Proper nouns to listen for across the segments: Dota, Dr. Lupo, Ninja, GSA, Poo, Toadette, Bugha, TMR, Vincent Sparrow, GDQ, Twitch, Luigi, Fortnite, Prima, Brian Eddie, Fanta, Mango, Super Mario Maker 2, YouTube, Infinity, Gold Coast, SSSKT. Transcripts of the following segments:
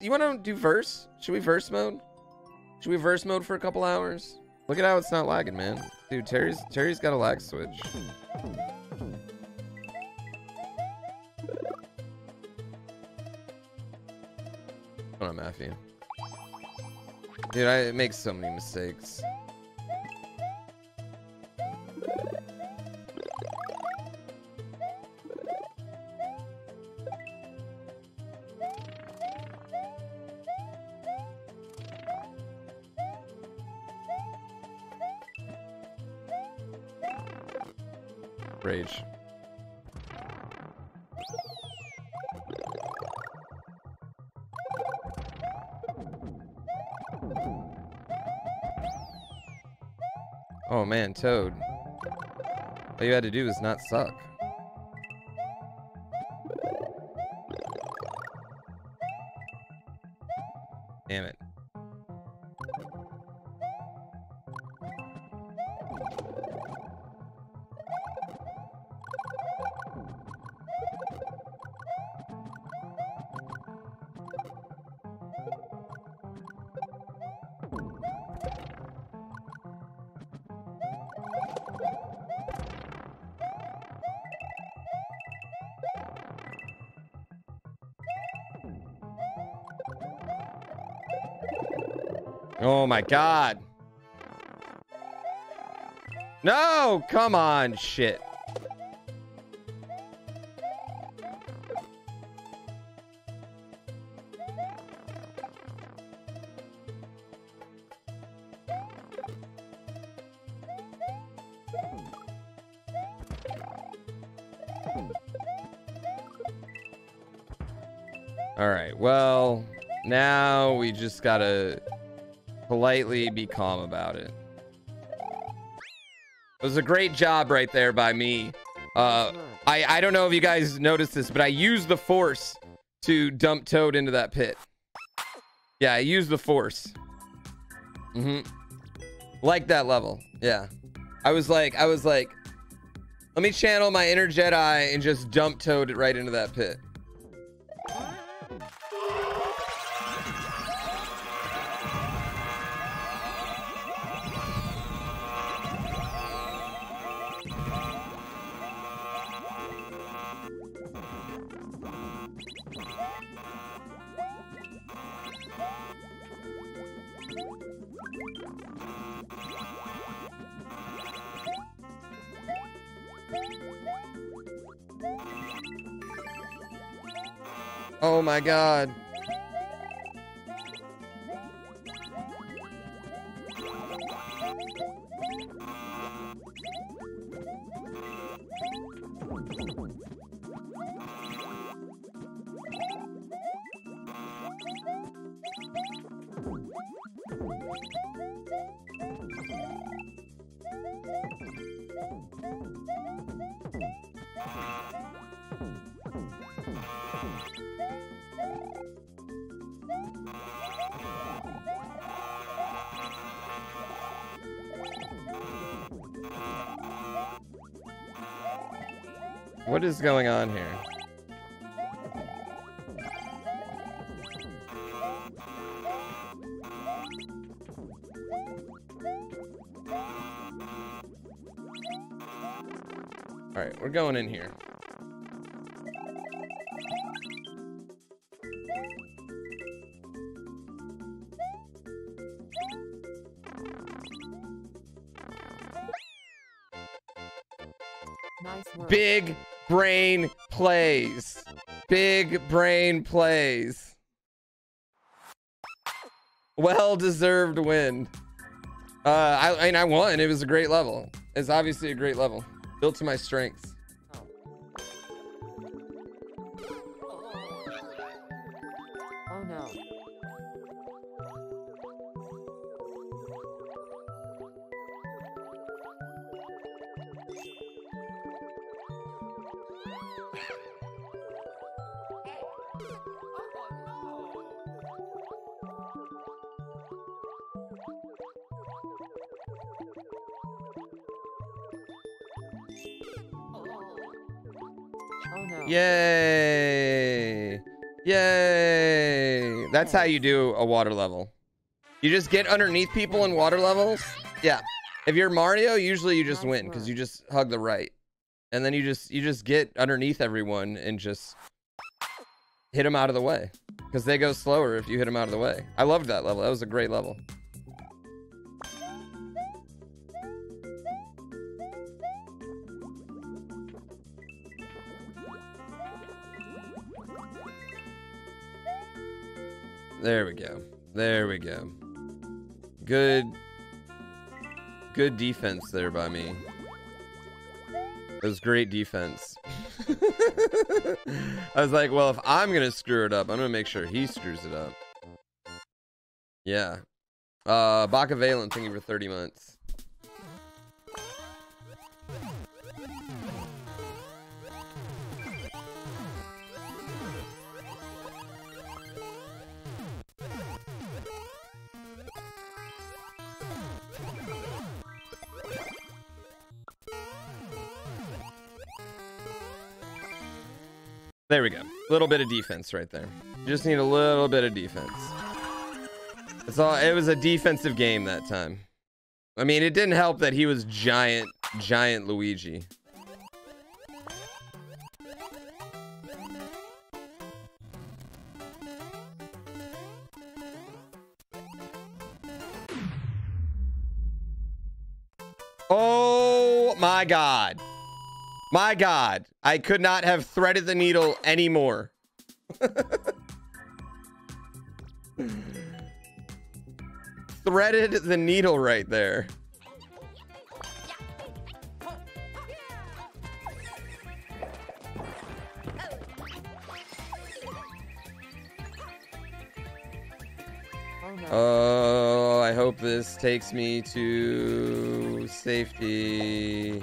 You want to do verse? Should we verse mode? Should we verse mode for a couple hours? Look at how it's not lagging, man. Dude, Terry's got a lag switch. Hold on, Matthew. Dude, I make so many mistakes. Rage. Oh man, Toad. All you had to do is not suck. Damn it. Oh my god. No, come on, shit. All right, well, now we just gotta politely be calm about it. It was a great job right there by me. I don't know if you guys noticed this, but I used the force to dump Toad into that pit. Yeah, I used the force. Like that level. Yeah. I was like, let me channel my inner Jedi and just dump Toad right into that pit. Oh my god. What is going on here? All right, we're going in here. Nice work. Big brain plays. Big brain plays. Well-deserved win. I mean, I won. It was a great level. It's obviously a great level. Built to my strengths. Oh no. Yay! Yay! That's how you do a water level. You just get underneath people in water levels. Yeah. If you're Mario, usually you just win because you just hug the right, and then you just get underneath everyone and just hit them out of the way because they go slower if you hit them out of the way. I loved that level. That was a great level. There we go. There we go. Good defense there by me. It was great defense. I was like, well, if I'm gonna screw it up, I'm gonna make sure he screws it up. Yeah. Baka Valen, thank you for 30 months. There we go. A little bit of defense right there. Just need a little bit of defense. That's all. It was a defensive game that time. I mean, it didn't help that he was giant Luigi. Oh my God. My God, I could not have threaded the needle anymore. Threaded the needle right there. Oh, I hope this takes me to safety.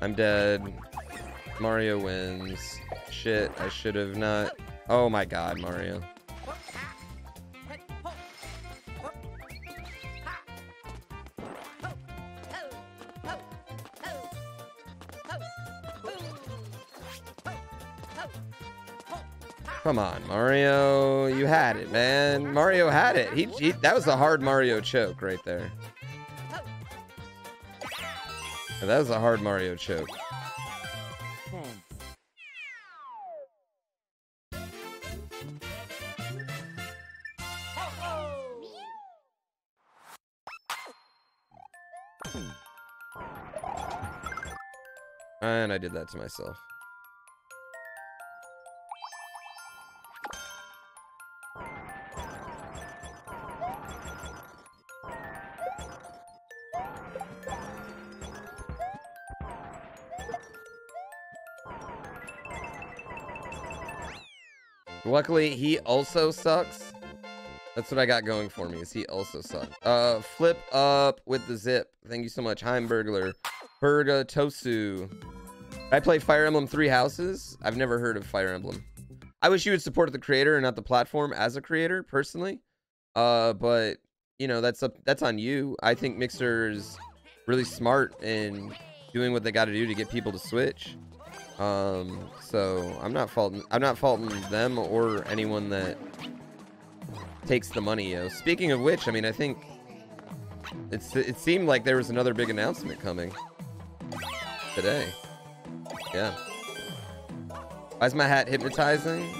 I'm dead. Mario wins. Shit, I should have not. Oh my God, Mario. Come on, Mario. You had it, man. Mario had it. That was a hard Mario choke right there. That was a hard Mario choke. And I did that to myself. Luckily, he also sucks. That's what I got going for me, is he also sucks. Flip up with the zip. Thank you so much. Heimburglar. Burga Tosu. I play Fire Emblem Three Houses. I've never heard of Fire Emblem. I wish you would support the creator and not the platform as a creator, personally. But, you know, that's on you. I think Mixer is really smart in doing what they got to do to get people to switch. So I'm not faulting them or anyone that takes the money. Yo. Speaking of which, I mean, I think it seemed like there was another big announcement coming today. Yeah. Why is my hat hypnotizing?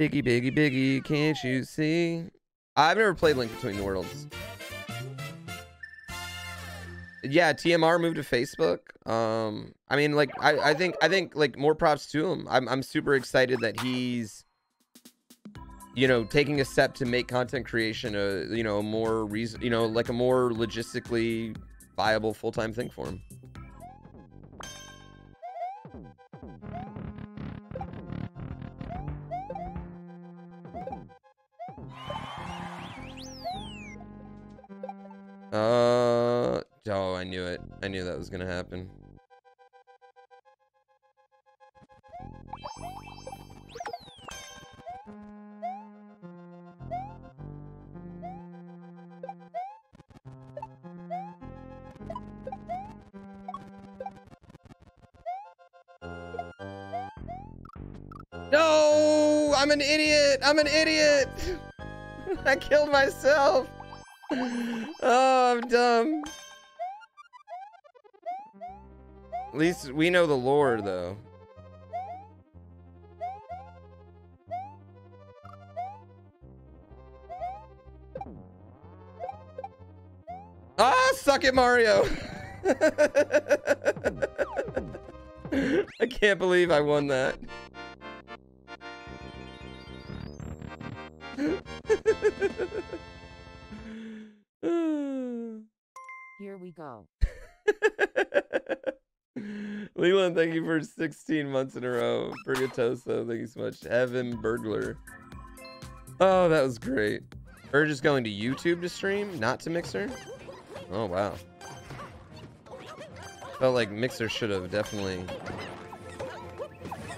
Biggie, biggie, biggie, can't you see? I've never played Link Between Worlds. Yeah, TMR moved to Facebook. I mean, like, I think like more props to him. I'm super excited that he's, you know, taking a step to make content creation a, you know, more reason, you know, like a more logistically viable full-time thing for him. Oh, I knew it. I knew that was gonna happen. No! I'm an idiot. I'm an idiot. I killed myself. Oh, I'm dumb. At least we know the lore, though. Ah, suck it, Mario. I can't believe I won that. Here we go. Leland, thank you for 16 months in a row. Burgatoso, thank you so much. Evan Burglar. Oh, that was great. We're just going to YouTube to stream, not to Mixer? Oh, wow. Felt like Mixer should have definitely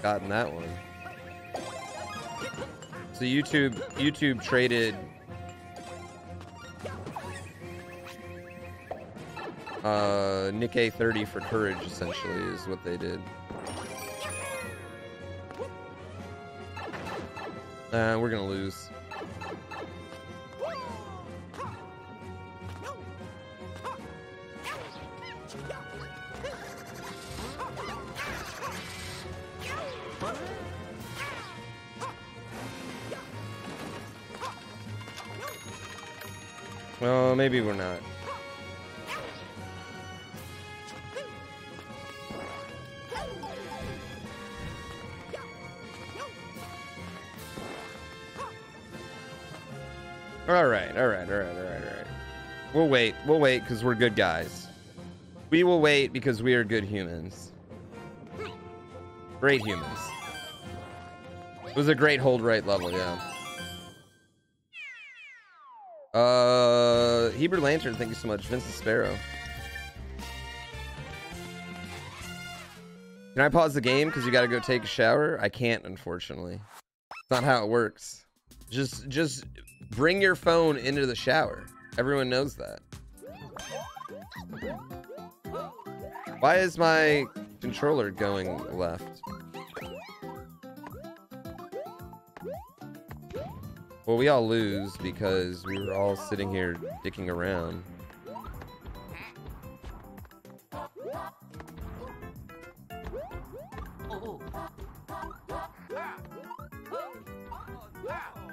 gotten that one. So YouTube traded Nikkei 30 for courage, essentially, is what they did. We're gonna lose. Well, maybe we're not. All right. We'll wait because we're good guys. We will wait because we are good humans. Great humans. It was a great hold right level, yeah. Hebrew Lantern, thank you so much. Vincent Sparrow. Can I pause the game because you gotta go take a shower? I can't, unfortunately. It's not how it works. Just bring your phone into the shower. Everyone knows that. Why is my controller going left? Well, we all lose because we were all sitting here dicking around.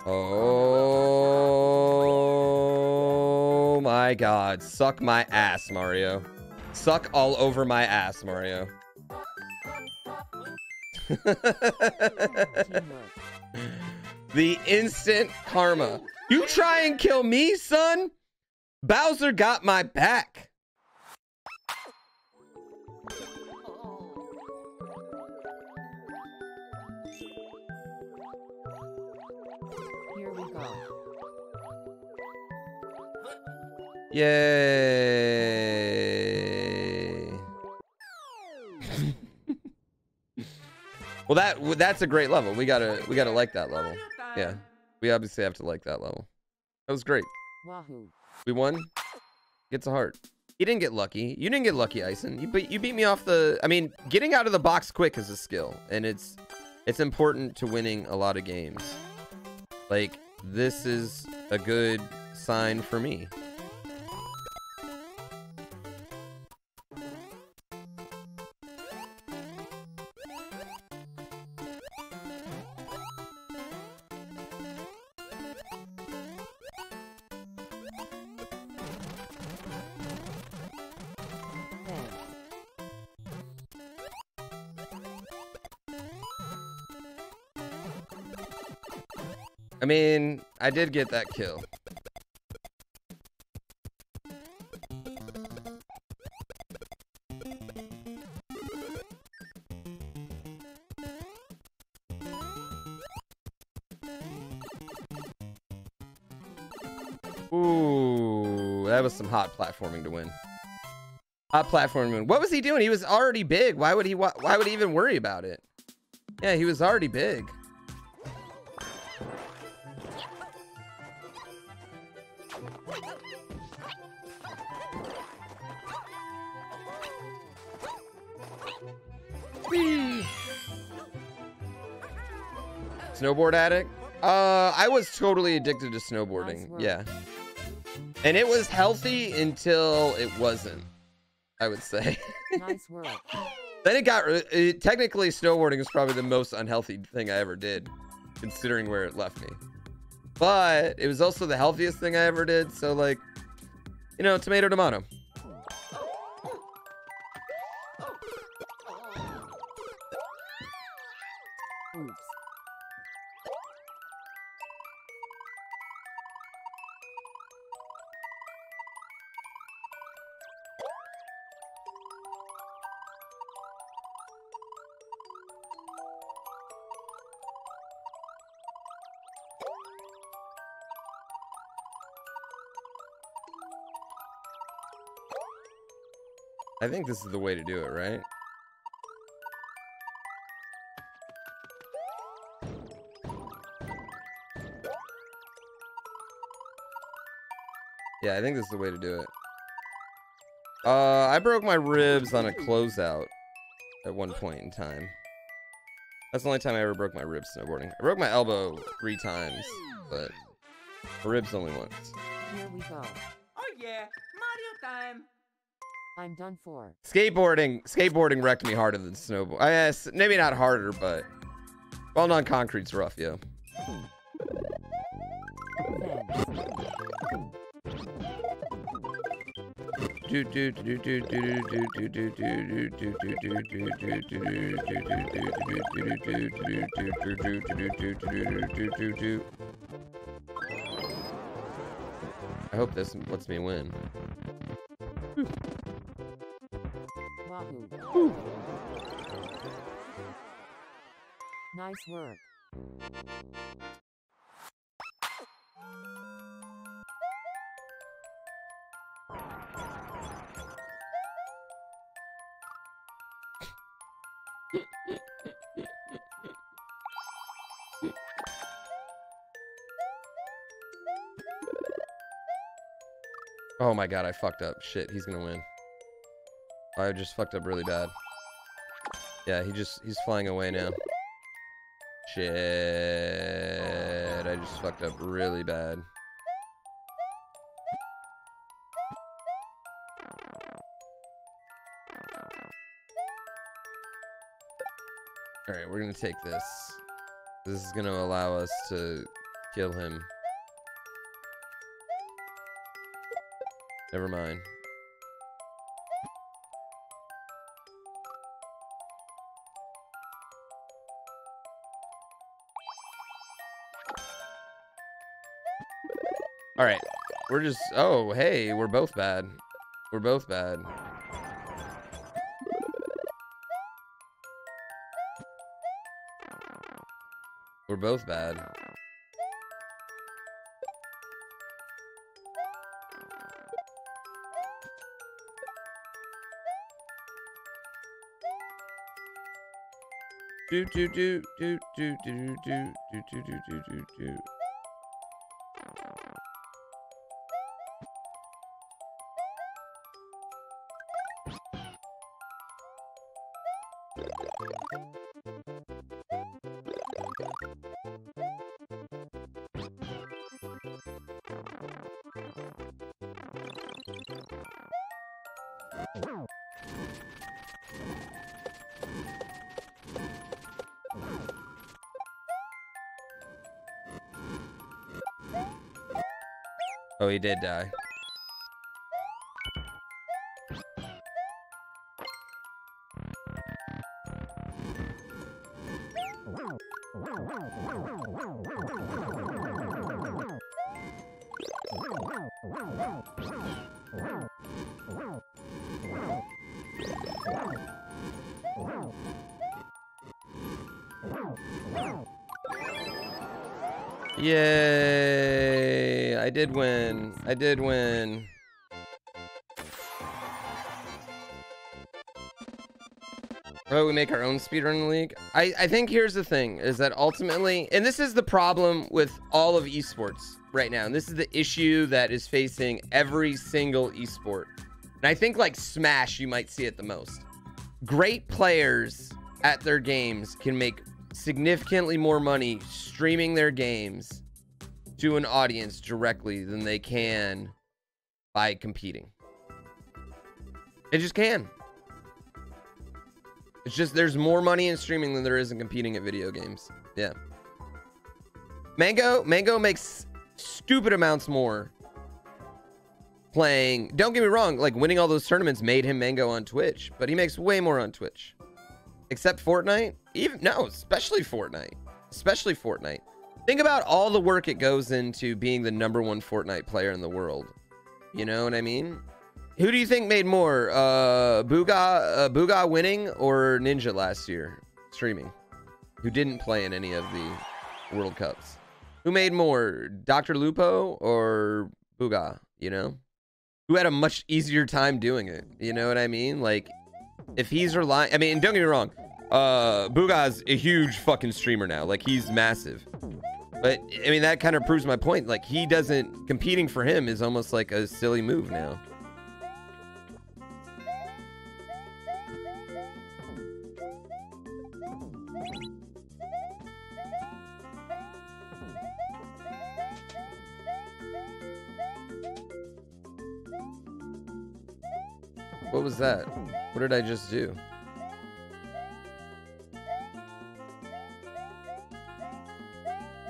Oh my God. Suck my ass, Mario. Suck all over my ass, Mario. The instant karma. You try and kill me, son? Bowser got my back. Here we go. Yay. Well, that's a great level. We gotta like that level. Yeah, we obviously have to like that level. That was great. Wahoo. We won. Gets a heart. You didn't get lucky. You didn't get lucky, Ison. You beat me off the... I mean, getting out of the box quick is a skill. And it's important to winning a lot of games. Like, this is a good sign for me. I mean, I did get that kill. Ooh, that was some hot platforming to win. Hot platforming to win. What was he doing? He was already big. Why would he even worry about it? Yeah, he was already big. Snowboard addict? I was totally addicted to snowboarding. Yeah. And it was healthy until it wasn't, I would say. Nice work. Then it got... technically, snowboarding is probably the most unhealthy thing I ever did, considering where it left me. But it was also the healthiest thing I ever did. So, like, you know, tomato, tomato. Oops. I think this is the way to do it, right? Yeah, I think this is the way to do it. I broke my ribs on a closeout at one point in time. That's the only time I ever broke my ribs snowboarding. I broke my elbow 3 times, but my ribs only once. Here we go. Oh yeah, Mario time. I'm done for. Skateboarding wrecked me harder than snowboard. I guess maybe not harder, but well, on concrete's rough, yeah. I hope this lets me win. Ooh. Nice work. Oh my god, I fucked up. Shit, he's gonna win. I just fucked up really bad. Yeah, he's flying away now. Shit, I just fucked up really bad. All right, we're gonna take this. This is gonna allow us to kill him. Never mind. All right, we're just, oh, hey, we're both bad. We're both bad. We're both bad. Do, do, do, do, do, do, do, do, do, do, do, do. Oh, he did die. Yay! I did win. I did win. Oh, we make our own speedrun league? I think here's the thing, is that ultimately, and this is the problem with all of esports right now, and this is the issue that is facing every single esport. And I think like Smash, you might see it the most. Great players at their games can make significantly more money streaming their games to an audience directly than they can by competing. It just can. It's just there's more money in streaming than there is in competing at video games. Yeah. Mango makes stupid amounts more playing. Don't get me wrong, like winning all those tournaments made him Mango on Twitch, but he makes way more on Twitch. Except Fortnite? Especially Fortnite. Think about all the work it goes into being the #1 Fortnite player in the world. You know what I mean? Who do you think made more, Bugha winning or Ninja last year streaming, who didn't play in any of the World Cups? Who made more, Dr. Lupo or Bugha? You know, who had a much easier time doing it? You know what I mean? Like, if he's relying, I mean, don't get me wrong, Bugha's a huge fucking streamer now. Like, he's massive. But I mean, that kind of proves my point. Like, he doesn't, competing for him is almost like a silly move now. What was that? What did I just do?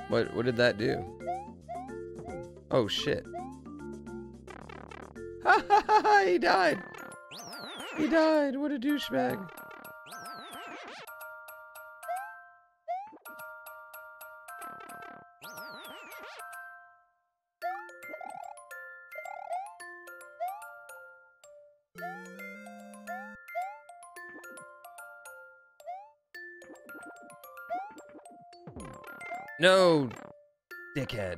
What did that do? Oh shit. He died. He died. What a douchebag. No, dickhead.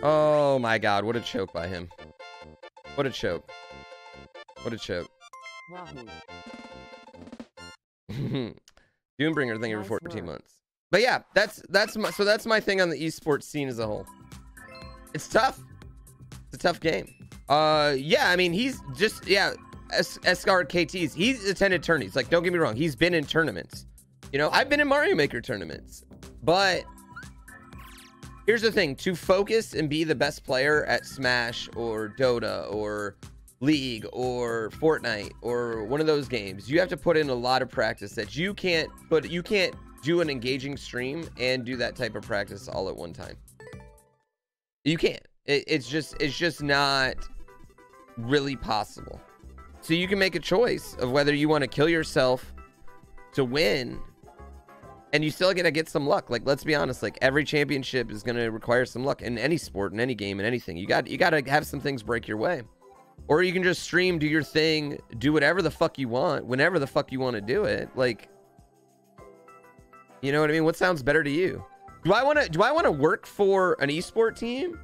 Oh my god, what a choke by him. What a choke. What a choke. Wow. Doombringer, thank you for 14 months. But yeah, that's my thing on the esports scene as a whole. It's tough. It's a tough game. Yeah, I mean, he's just, yeah, SSSKT's, he's attended tourneys. Like, don't get me wrong, he's been in tournaments. You know, I've been in Mario Maker tournaments. But here's the thing, to focus and be the best player at Smash or Dota or League or Fortnite or one of those games, you have to put in a lot of practice that you can't put. You can't do an engaging stream and do that type of practice all at one time. You can't. It's just not really possible. So you can make a choice of whether you want to kill yourself to win, and you still gonna get some luck. Like, let's be honest, like every championship is gonna require some luck in any sport, in any game, in anything. You gotta have some things break your way. Or you can just stream, do your thing, do whatever the fuck you want, whenever the fuck you want to do it. Like, you know what I mean? What sounds better to you? Do I wanna work for an esport team?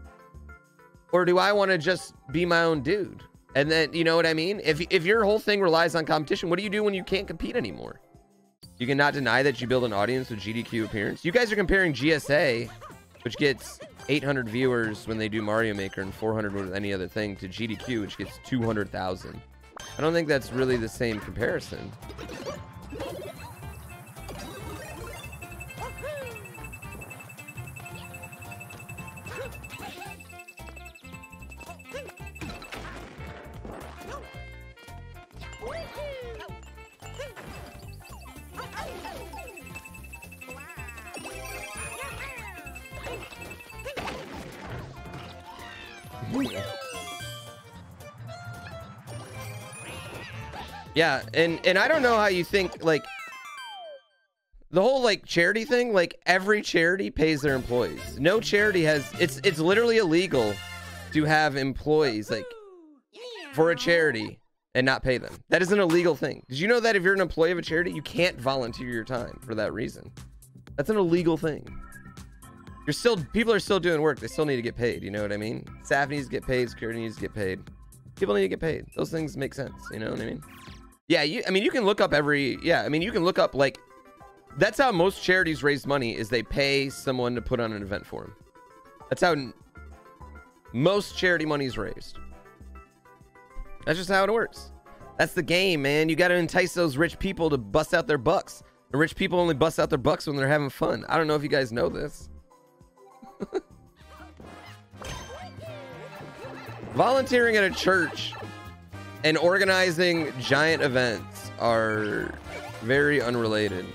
Or do I wanna just be my own dude? And then, you know what I mean? If your whole thing relies on competition, what do you do when you can't compete anymore? You cannot deny that you build an audience with GDQ appearance. You guys are comparing GSA, which gets 800 viewers when they do Mario Maker and 400 with any other thing, to GDQ, which gets 200,000. I don't think that's really the same comparison. Yeah, and I don't know how you think, like, the whole, like, charity thing, like, every charity pays their employees. No charity has, it's literally illegal to have employees, like, for a charity and not pay them. That is an illegal thing. Did you know that if you're an employee of a charity, you can't volunteer your time for that reason? That's an illegal thing. You're still, people are still doing work. They still need to get paid, you know what I mean? Staff needs to get paid, security needs to get paid. People need to get paid. Those things make sense, you know what I mean? Yeah, you can look up like, that's how most charities raise money, is they pay someone to put on an event for them. That's how most charity money is raised. That's just how it works. That's the game, man. You got to entice those rich people to bust out their bucks. The rich people only bust out their bucks when they're having fun. I don't know if you guys know this. Volunteering at a church and organizing giant events are very unrelated.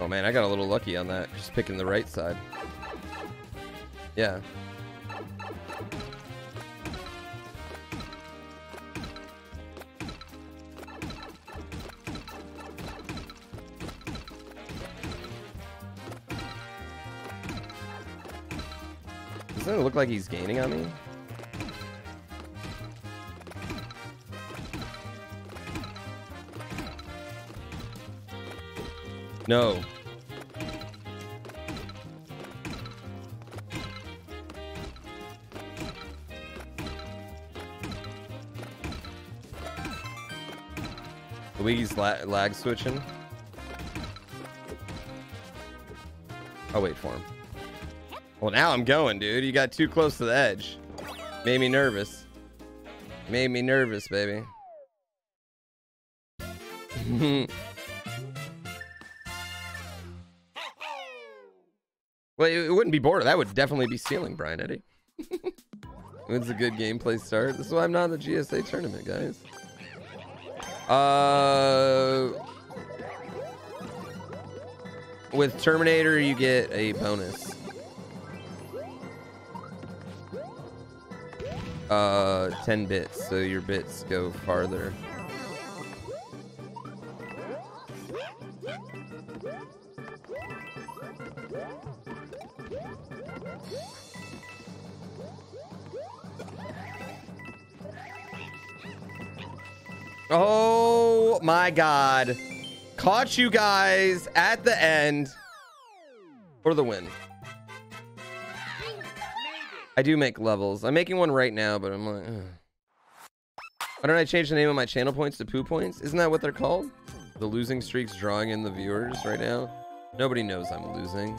Oh man, I got a little lucky on that, just picking the right side. Yeah. Doesn't it look like he's gaining on me? No. Luigi's lag switching. I'll wait for him. Well, now I'm going, dude. You got too close to the edge. Made me nervous. Made me nervous, baby. Well, it wouldn't be border. That would definitely be stealing, Brian Eddie. It's a good gameplay start. This is why I'm not in the GSA tournament, guys. With Terminator, you get a bonus. Ten bits, so your bits go farther. Oh my god. Caught you guys at the end for the win. I do make levels. I'm making one right now, but I'm like, ugh. Why don't I change the name of my channel points to poo points? Isn't that what they're called? The losing streak's drawing in the viewers right now. Nobody knows I'm losing.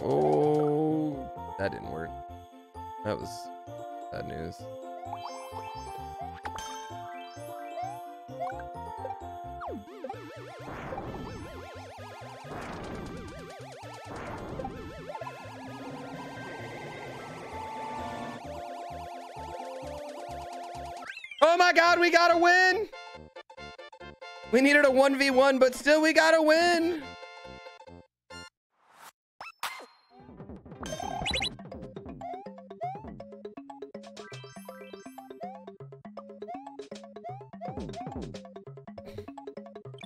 Oh, that didn't work. That was bad news. Oh my god, we got a win! We needed a 1v1, but still we got a win!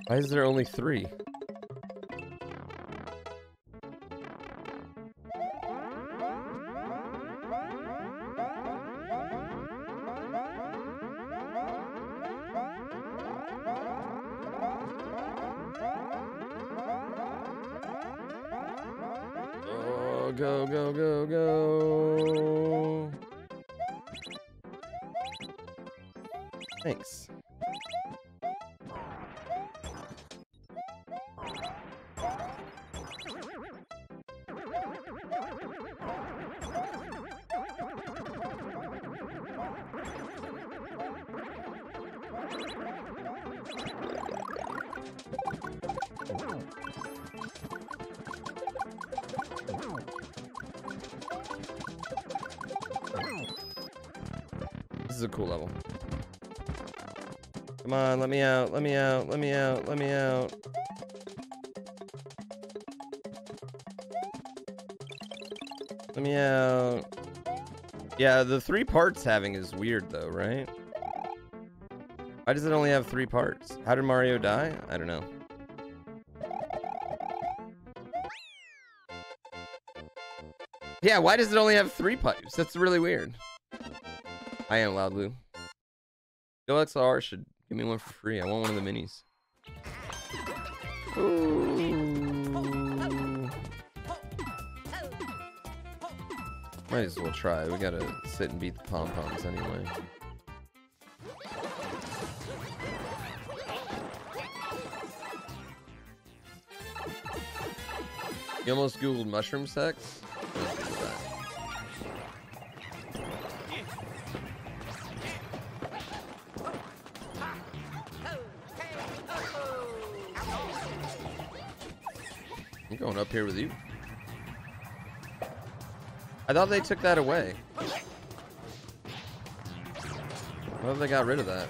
Why is there only 3? Go. Thanks. This is a cool level. Come on, let me out, let me out, let me out, let me out. Let me out. Yeah, the 3 parts having is weird though, right? Why does it only have 3 parts? How did Mario die? I don't know. Yeah, why does it only have 3 pipes? That's really weird. I am loud, Lou. Go XLR should give me one for free. I want one of the minis. Ooh. Might as well try. We gotta sit and beat the pom-poms anyway. You almost Googled mushroom sex? I'm going up here with you. I thought they took that away. What if they got rid of that?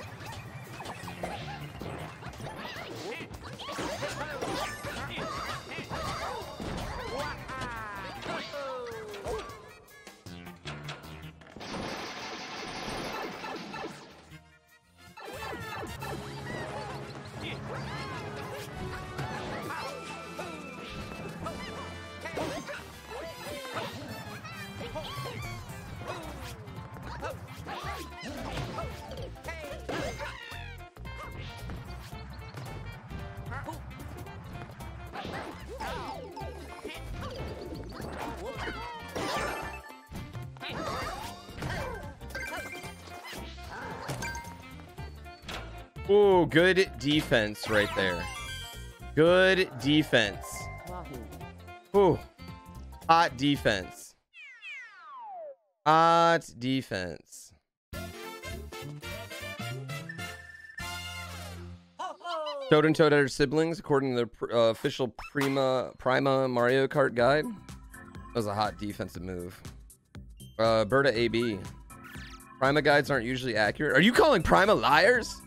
Ooh, good defense right there. Good defense. Ooh, hot defense. Hot defense. Toad and Toadette are siblings, according to the official Prima Mario Kart guide. That was a hot defensive move. Berta AB. Prima guides aren't usually accurate. Are you calling Prima liars?